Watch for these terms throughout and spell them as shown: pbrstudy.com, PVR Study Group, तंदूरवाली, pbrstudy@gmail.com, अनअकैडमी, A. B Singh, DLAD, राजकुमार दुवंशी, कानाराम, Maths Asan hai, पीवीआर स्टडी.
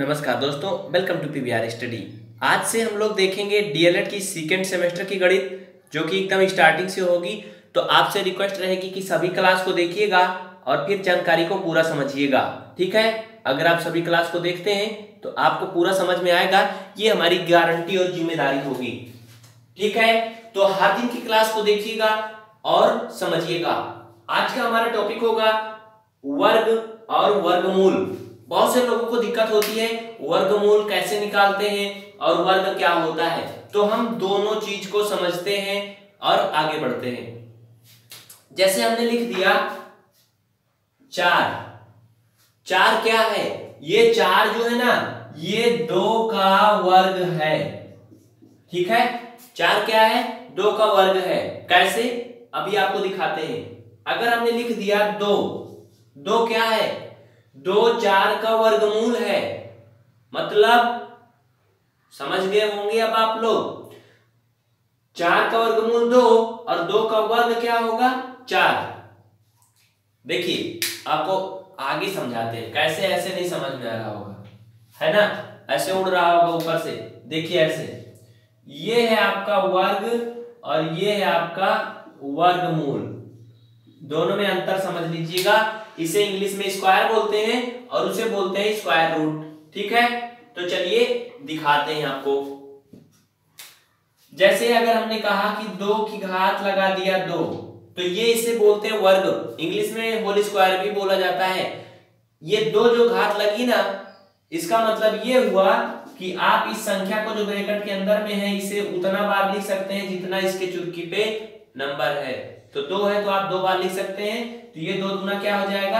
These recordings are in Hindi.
नमस्कार दोस्तों, वेलकम टू पीवीआर स्टडी। आज से हम लोग देखेंगे डीएलएड की सेकेंड सेमेस्टर की गणित, जो कि एकदम स्टार्टिंग से होगी। तो आपसे रिक्वेस्ट रहेगी कि सभी क्लास को देखिएगा और फिर जानकारी को पूरा समझिएगा, ठीक है। अगर आप सभी क्लास को देखते हैं तो आपको पूरा समझ में आएगा, ये हमारी गारंटी और जिम्मेदारी होगी, ठीक है। तो हर दिन की क्लास को देखिएगा और समझिएगा। आज का हमारा टॉपिक होगा वर्ग और वर्गमूल। बहुत से लोगों को दिक्कत होती है वर्गमूल कैसे निकालते हैं और वर्ग क्या होता है, तो हम दोनों चीज को समझते हैं और आगे बढ़ते हैं। जैसे हमने लिख दिया चार। चार क्या है? ये चार जो है ना, ये दो का वर्ग है, ठीक है। चार क्या है? दो का वर्ग है। कैसे, अभी आपको दिखाते हैं। अगर हमने लिख दिया दो, दो क्या है? दो चार का वर्गमूल है। मतलब समझ गए होंगे अब आप लोग। चार का वर्गमूल दो और दो का वर्ग क्या होगा? चार। देखिए आपको आगे समझाते हैं कैसे। ऐसे नहीं समझ में आ रहा होगा, है ना, ऐसे उड़ रहा होगा ऊपर से। देखिए ऐसे, ये है आपका वर्ग और ये है आपका वर्गमूल। दोनों में अंतर समझ लीजिएगा। इसे इंग्लिश में स्क्वायर बोलते हैं और उसे बोलते हैं स्क्वायर रूट, ठीक है। तो चलिए दिखाते हैं आपको। जैसे अगर हमने कहा कि दो की घात लगा दिया दो, तो ये इसे बोलते हैं वर्ग। इंग्लिश में होल स्क्वायर भी बोला जाता है। ये दो जो घात लगी ना, इसका मतलब ये हुआ कि आप इस संख्या को जो ब्रैकेट के अंदर में है इसे उतना बार लिख सकते हैं जितना इसके चुटकी पे नंबर है। तो दो है तो आप दो बार लिख सकते हैं, तो ये दो दूना क्या हो जाएगा?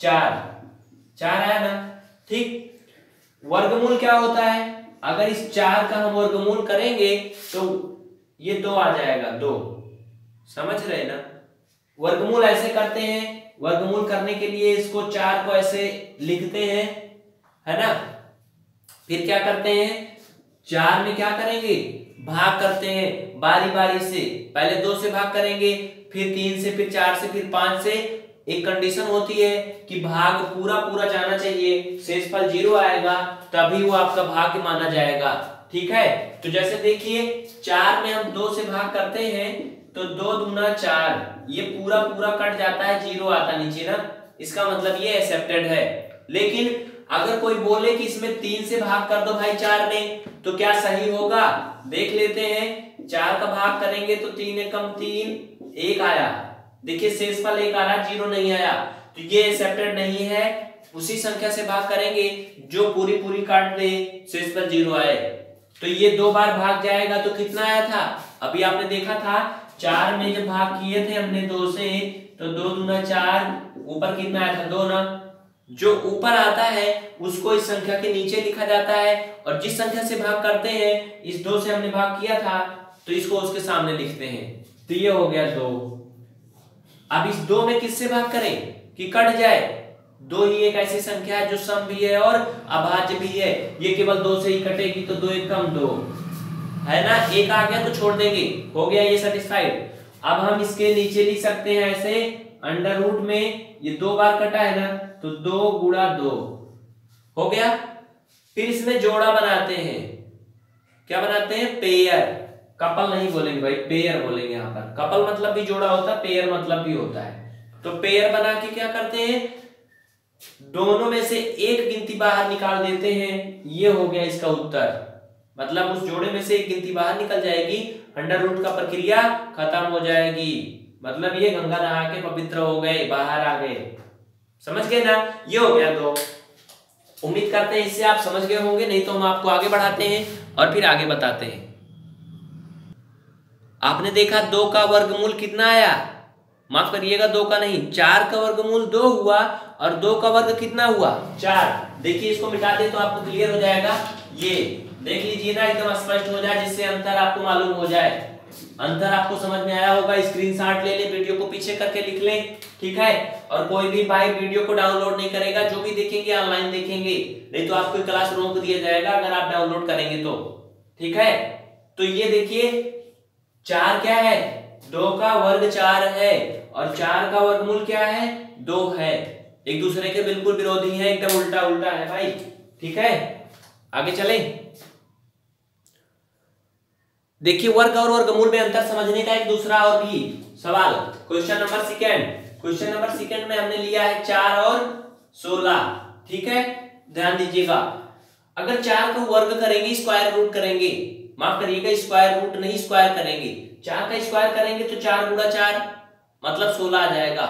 चार। चार आया ना, ठीक। वर्गमूल क्या होता है? अगर इस चार का हम वर्गमूल करेंगे तो ये दो आ जाएगा, दो। समझ रहे ना, वर्गमूल ऐसे करते हैं। वर्गमूल करने के लिए इसको चार को ऐसे लिखते हैं, है ना। फिर क्या करते हैं, चार में क्या करेंगे? भाग करते हैं बारी बारी से। पहले दो से भाग करेंगे, फिर तीन से, फिर चार से, फिर पांच से। एक कंडीशन होती है कि भाग पूरा पूरा जाना चाहिए, शेषफल जीरो आएगा तभी वो आपका भाग माना जाएगा, ठीक है। तो जैसे देखिए, चार में हम दो से भाग करते हैं तो दो दूना चार, ये पूरा पूरा कट जाता है, जीरो आता नीचे ना। इसका मतलब ये एक्सेप्टेड है। लेकिन अगर कोई बोले कि इसमें तीन से भाग कर दो भाई चार में, तो क्या सही होगा? देख लेते हैं। चार का भाग करेंगे तो तीन एकम तीन, एक आया। देखिए शेषफल एक आ रहा, जीरो नहीं आया, तो ये एक्सेप्टेड नहीं है। उसी संख्या से भाग करेंगे जो पूरी पूरी काट दे, शेषफल जीरो आए। तो ये दो बार भाग जाएगा। तो कितना आया था? अभी आपने देखा था, चार में जब भाग किए थे हमने दो से, तो दो दूना चार, ऊपर कितना आया था? दो ना। जो ऊपर आता है उसको इस संख्या के नीचे लिखा जाता है, और जिस संख्या से भाग करते हैं, इस दो से हमने भाग किया था तो इसको उसके सामने लिखते हैं। तो ये हो गया दो। अब इस दो में किससे भाग करें कि कट जाए? दो ही एक ऐसी संख्या है जो सम भी है और अभाज्य भी है। ये केवल दो से ही कटेगी, तो दो एक कम दो, है ना। एक आ गया तो छोड़ देंगे, हो गया ये सेटिस्फाइड। अब हम इसके नीचे लिख सकते हैं ऐसे अंडर रूट में, ये दो बार कटा है ना, तो दो गुणा दो हो गया। फिर इसमें जोड़ा बनाते हैं। क्या बनाते हैं? पेयर। कपल नहीं बोलेंगे भाई, पेयर बोलेंगे यहाँ पर। कपल मतलब भी जोड़ा होता है, पेयर मतलब भी होता है। तो पेयर बना के क्या करते हैं, दोनों में से एक गिनती बाहर निकाल देते हैं। ये हो गया इसका उत्तर। मतलब उस जोड़े में से एक गिनती बाहर निकल जाएगी, अंडर रूट का प्रक्रिया खत्म हो जाएगी। मतलब ये गंगा नहा के पवित्र हो गए, बाहर आ गए। समझ गए ना, ये हो गया दो। उम्मीद करते हैं इससे आप समझ गए होंगे, नहीं तो हम आपको आगे बढ़ाते हैं और फिर आगे बताते हैं। आपने देखा दो का वर्गमूल कितना आया? माफ करिएगा, दो का नहीं, चार का वर्गमूल दो हुआ और दो का वर्ग कितना हुआ? चार। देखिए इसको मिटा दे तो आपको क्लियर हो जाएगा। ये देख लीजिए ना, एकदम स्पष्ट हो जाए, जिससे अंतर आपको मालूम हो जाए। अंतर आपको समझ में आया होगा। स्क्रीनशॉट ले लें, वीडियो को पीछे करके लिख लें, ठीक है। और कोई भी भाई वीडियो को डाउनलोड नहीं करेगा, जो भी देखेंगे ऑनलाइन देखेंगे, नहीं तो आपको क्लास रोक दिया जाएगा अगर आप डाउनलोड करेंगे तो, ठीक है। तो ये देखिए, चार क्या है? दो का वर्ग चार है, और चार का वर्गमूल क्या है? दो है। एक दूसरे के बिल्कुल विरोधी है, एकदम उल्टा उल्टा है भाई। ठीक है, आगे चलें। देखिए वर्ग और वर्गमूल में अंतर समझने का एक दूसरा और भी सवाल, question number second. Question number second में हमने लिया है 4 और 16, ठीक है। ध्यान दीजिएगा, अगर 4 को वर्ग करेंगे, स्क्वायर रूट करेंगे, माफ करिएगा स्क्वायर रूट नहीं स्क्वायर करेंगे, 4 का स्क्वायर करेंगे तो 4 गुणा 4 मतलब 16 आ जाएगा।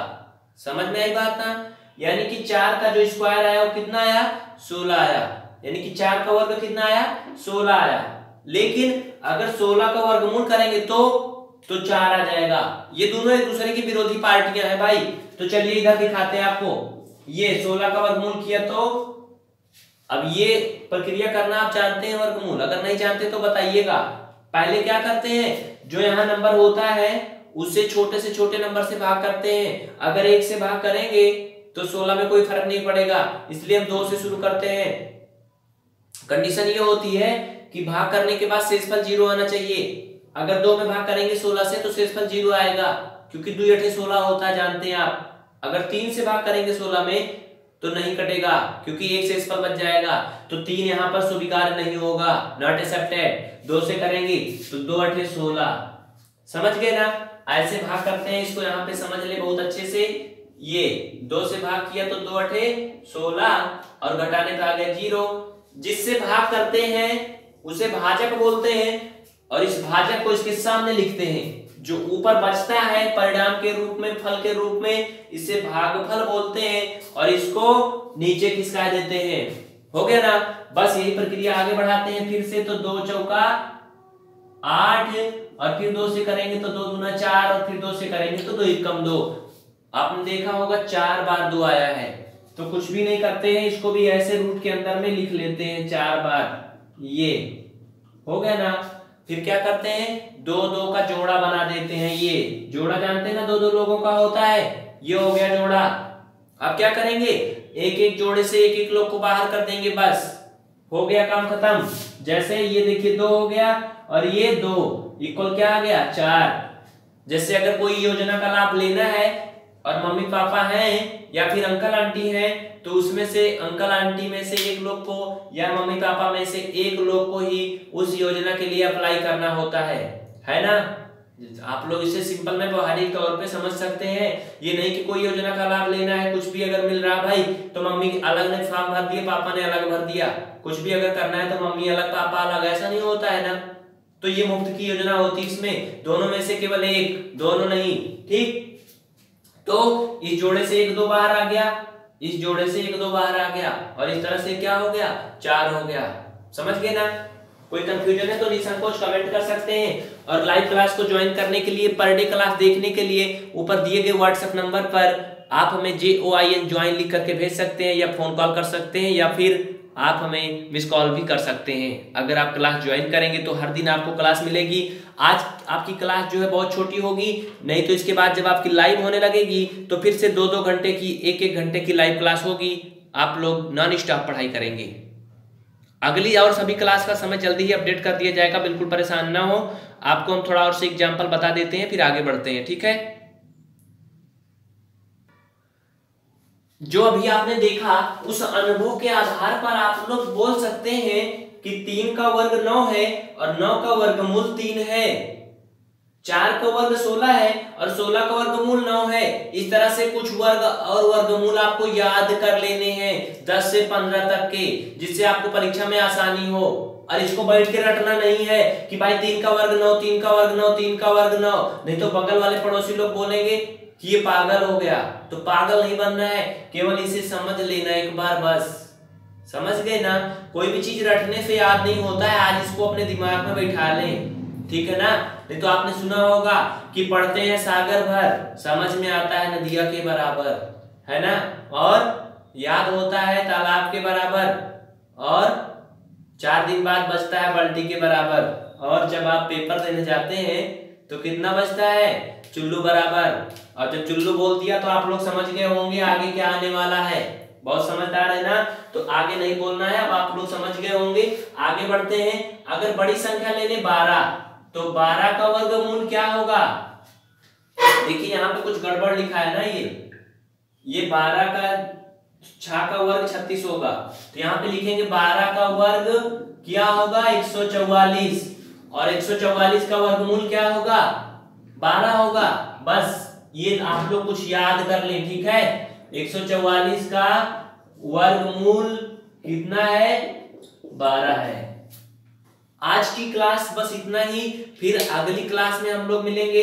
समझ में आई बात ना, यानी कि 4 का जो स्क्वायर आया वो कितना आया, 16 आया, यानी कि 4 का वर्ग कितना आया, 16 आया। लेकिन अगर 16 का वर्गमूल करेंगे तो 4 आ जाएगा। ये दोनों एक दूसरे की विरोधी पार्टियां हैं भाई। तो चलिए इधर दिखाते हैं आपको, ये 16 का वर्गमूल किया तो अब ये प्रक्रिया करना आप जानते हैं वर्गमूल, अगर नहीं जानते तो बताइएगा। पहले क्या करते हैं, जो यहाँ नंबर होता है उसे छोटे से छोटे नंबर से भाग करते हैं। अगर 1 से भाग करेंगे तो 16 में कोई फर्क नहीं पड़ेगा, इसलिए हम 2 से शुरू करते हैं। कंडीशन ये होती है कि भाग करने के बाद शेषफल 0 आना चाहिए। अगर 2 में भाग करेंगे 16 से तो शेषफल 0 आएगा, क्योंकि 2 × 8 16 होता है, जानते हैं आप। अगर 3 से भाग करेंगे 16 में तो नहीं कटेगा, क्योंकि 1 शेषफल बच जाएगा, तो 3 यहाँ पर स्वीकार नहीं होगा, नॉट एक्सेप्टेड। 2 से करेंगे तो 2 × 8 16, समझ गए ना। ऐसे भाग करते हैं, इसको यहाँ पे समझ ले बहुत अच्छे से। ये 2 से भाग किया तो 2 × 8 16 और घटाने का आ गया 0। जिससे भाग करते हैं उसे भाजक बोलते हैं, और इस भाजक को इसके सामने लिखते हैं। जो ऊपर बचता है परिणाम के रूप में, फल के रूप में, इसे भागफल बोलते हैं, और इसको नीचे खिसका देते हैं। हो गया ना, बस यही प्रक्रिया आगे बढ़ाते हैं फिर से। तो 2 × 4 8, और फिर 2 से करेंगे तो 2 × 4, और फिर 2 से करेंगे तो 2 × 1 2। आपने देखा होगा 4 बार 2 आया है, तो कुछ भी नहीं करते हैं, इसको भी ऐसे रूट के अंदर में लिख लेते हैं 4 बार। ये हो गया ना। फिर क्या करते हैं, 2 2 का जोड़ा बना देते हैं। ये जोड़ा जानते हैं ना, 2 2 लोगों का होता है, ये हो गया जोड़ा। अब क्या करेंगे, 1 1 जोड़े से 1 1 लोग को बाहर कर देंगे, बस हो गया काम खत्म। जैसे ये देखिए 2 हो गया और ये 2 इक्वल क्या आ गया, 4। जैसे अगर कोई योजना का लाभ लेना है और मम्मी पापा हैं या फिर अंकल आंटी हैं, तो उसमें से अंकल आंटी में से एक लोग को या मम्मी पापा में से एक लोग को ही उस योजना के लिए अप्लाई करना होता है ना। आप लोग इसे सिंपल में बाहरी तौर पे समझ सकते हैं। ये नहीं कि कोई योजना का लाभ लेना है, कुछ भी अगर मिल रहा भाई तो मम्मी अलग ने फॉर्म भर दिया, पापा ने अलग भर दिया, कुछ भी अगर करना है तो मम्मी अलग पापा अलग, ऐसा नहीं होता है ना। तो ये मुफ्त की योजना होती है, इसमें दोनों में से केवल एक, दोनों नहीं, ठीक। तो इस जोड़े से 1 2 बाहर आ गया, इस जोड़े से 1 2 बाहर आ गया, और इस तरह से क्या हो गया, 4 हो गया। समझ गए ना, कोई कंफ्यूजन है तो निसंकोच कमेंट कर सकते हैं। और लाइव क्लास को ज्वाइन करने के लिए, पर डे क्लास देखने के लिए ऊपर दिए गए व्हाट्सएप नंबर पर आप हमें JOIN लिख करके भेज सकते हैं, या फोन कॉल कर सकते हैं, या फिर आप हमें मिस कॉल भी कर सकते हैं। अगर आप क्लास ज्वाइन करेंगे तो हर दिन आपको क्लास मिलेगी। आज आपकी क्लास जो है बहुत छोटी होगी, नहीं तो इसके बाद जब आपकी लाइव होने लगेगी तो फिर से 2 2 घंटे की, 1 1 घंटे की लाइव क्लास होगी। आप लोग नॉन स्टॉप पढ़ाई करेंगे। अगली और सभी क्लास का समय जल्दी ही अपडेट कर दिया जाएगा, बिल्कुल परेशान ना हो। आपको हम थोड़ा और से एग्जाम्पल बता देते हैं, फिर आगे बढ़ते हैं, ठीक है। जो अभी आपने देखा उस अनुभव के आधार पर आप लोग बोल सकते हैं कि 3 का वर्ग 9 है और 9 का वर्गमूल 3 है, 4 का वर्ग 16 है और 16 का वर्गमूल 9 है। इस तरह से कुछ वर्ग और वर्गमूल आपको याद कर लेने हैं 10 से 15 तक के, जिससे आपको परीक्षा में आसानी हो। और इसको बैठ के रटना नहीं है कि भाई 3 का वर्ग 9, 3 का वर्ग 9, 3 का वर्ग 9, नहीं तो बगल वाले पड़ोसी लोग बोलेंगे कि ये पागल हो गया। तो पागल नहीं बनना है, केवल इसे समझ लेना एक बार, बस। समझ गए ना, कोई भी चीज रटने से याद नहीं होता है, आज इसको अपने दिमाग में बैठा लें, ठीक है ना। नहीं तो आपने सुना होगा कि पढ़ते हैं सागर भर, समझ में आता है नदिया के बराबर, है ना, और याद होता है तालाब के बराबर, और 4 दिन बाद बचता है बाल्टी के बराबर, और जब आप पेपर देने जाते हैं तो कितना बचता है, चुल्लू बराबर। और जब चुल्लू बोल दिया तो आप लोग समझ गए होंगे आगे क्या आने वाला है, बहुत समझदार है ना। तो आगे नहीं बोलना है, अब आप लोग समझ गए होंगे। आगे बढ़ते हैं, अगर बड़ी संख्या ले लें 12, तो 12 का वर्गमूल क्या होगा। देखिए यहाँ पे कुछ गड़बड़ लिखा है ना, ये 12 का 6 का वर्ग 36 होगा, तो यहाँ पे लिखेंगे 12 का वर्ग क्या होगा 144 और 144 का वर्गमूल क्या होगा 12 होगा। बस ये आप लोग कुछ याद कर लें, ठीक है। 144 का वर्गमूल कितना है 12 है। आज की क्लास बस इतना ही, फिर अगली क्लास में हम लोग मिलेंगे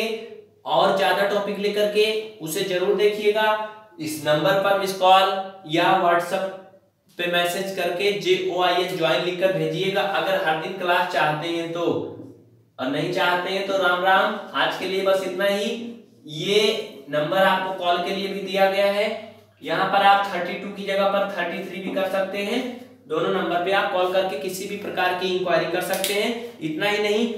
और ज्यादा टॉपिक लेकर के, उसे जरूर देखिएगा। इस नंबर पर मिस कॉल या व्हाट्सएप पे मैसेज करके JOIN ज्वाइन लिखकर भेजिएगा अगर हर दिन क्लास चाहते हैं तो, और नहीं चाहते हैं तो राम राम। आज के लिए बस इतना ही। ये नंबर आपको कॉल के लिए भी दिया गया है, यहाँ पर आप 32 की जगह पर 33 भी कर सकते हैं। दोनों नंबर पे आप कॉल करके किसी भी प्रकार की इंक्वायरी कर सकते हैं। इतना ही नहीं,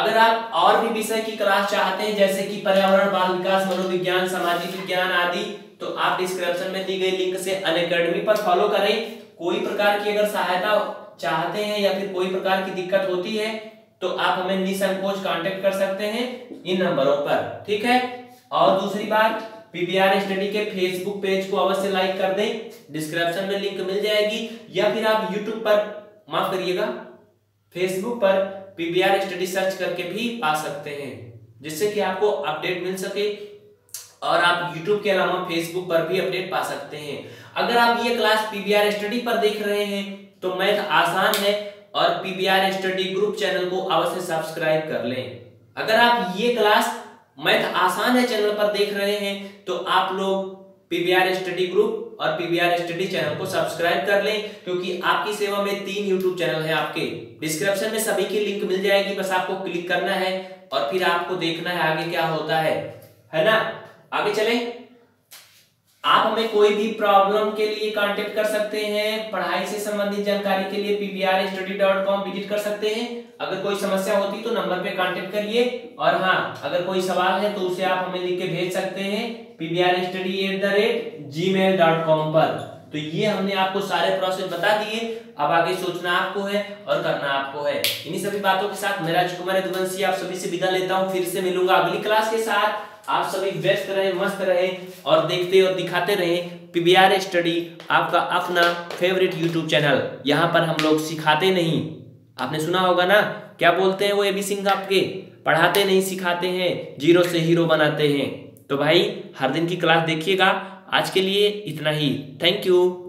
अगर आप और भी विषय की क्लास चाहते हैं जैसे कि पर्यावरण, बाल विकास, मनोविज्ञान, सामाजिक विज्ञान आदि, तो आप डिस्क्रिप्शन में दी गई लिंक से अनअकैडमी पर फॉलो करें। कोई प्रकार की अगर सहायता चाहते हैं या फिर कोई प्रकार की दिक्कत होती है तो आप हमें निसंकोच कांटेक्ट कर सकते हैं इन नंबरों पर, ठीक है। और दूसरी बात, PVR स्टडी के फेसबुक पेज को अवश्य लाइक कर दें, डिस्क्रिप्शन में लिंक मिल जाएगी, या फिर आप यूट्यूब पर, माफ करिएगा, फेसबुक पर PVR स्टडी सर्च करके भी पा सकते हैं, जिससे कि आपको अपडेट मिल सके। और आप YouTube के अलावा Facebook पर भी अपडेट पा सकते हैं। अगर आप ये क्लास PVR स्टडी पर देख रहे हैं तो मैथ आसान है और PVR स्टडी ग्रुप चैनल को अवश्य सब्सक्राइब कर लें। अगर आप ये क्लास मैथ आसान है चैनल पर देख रहे हैं तो आप लोग PVR स्टडी ग्रुप और PVR स्टडी चैनल को सब्सक्राइब कर लें, क्योंकि आपकी सेवा में 3 YouTube चैनल है आपके। डिस्क्रिप्शन में सभी की लिंक मिल जाएगी, बस आपको क्लिक करना है और फिर आपको देखना है आगे क्या होता है ना। आगे चलें, आप हमें कोई भी प्रॉब्लम के लिए कांटेक्ट कर सकते हैं। पढ़ाई से संबंधित जानकारी के लिए pbrstudy.com विजिट कर सकते हैं। अगर कोई समस्या होती तो नंबर पे कांटेक्ट करिए, और हाँ, अगर कोई सवाल है तो उसे आप हमें लिख के भेज सकते हैं pbrstudy@gmail.com पर। तो ये हमने आपको सारे प्रोसेस बता दिए, अब आगे सोचना आपको है और करना आपको है। इन्हीं सभी बातों के साथ मैं राजकुमार दुवंशी आप सभी से विदा लेता हूँ। फिर से मिलूंगा अगली क्लास के साथ। आप सभी व्यस्त रहें, मस्त रहें और देखते और दिखाते रहें PVR स्टडी, आपका अपना फेवरेट यूट्यूब चैनल। यहाँ पर हम लोग सिखाते नहीं, आपने सुना होगा ना क्या बोलते हैं वो A. B सिंह आपके, पढ़ाते नहीं सिखाते हैं, जीरो से हीरो बनाते हैं। तो भाई हर दिन की क्लास देखिएगा। आज के लिए इतना ही, थैंक यू।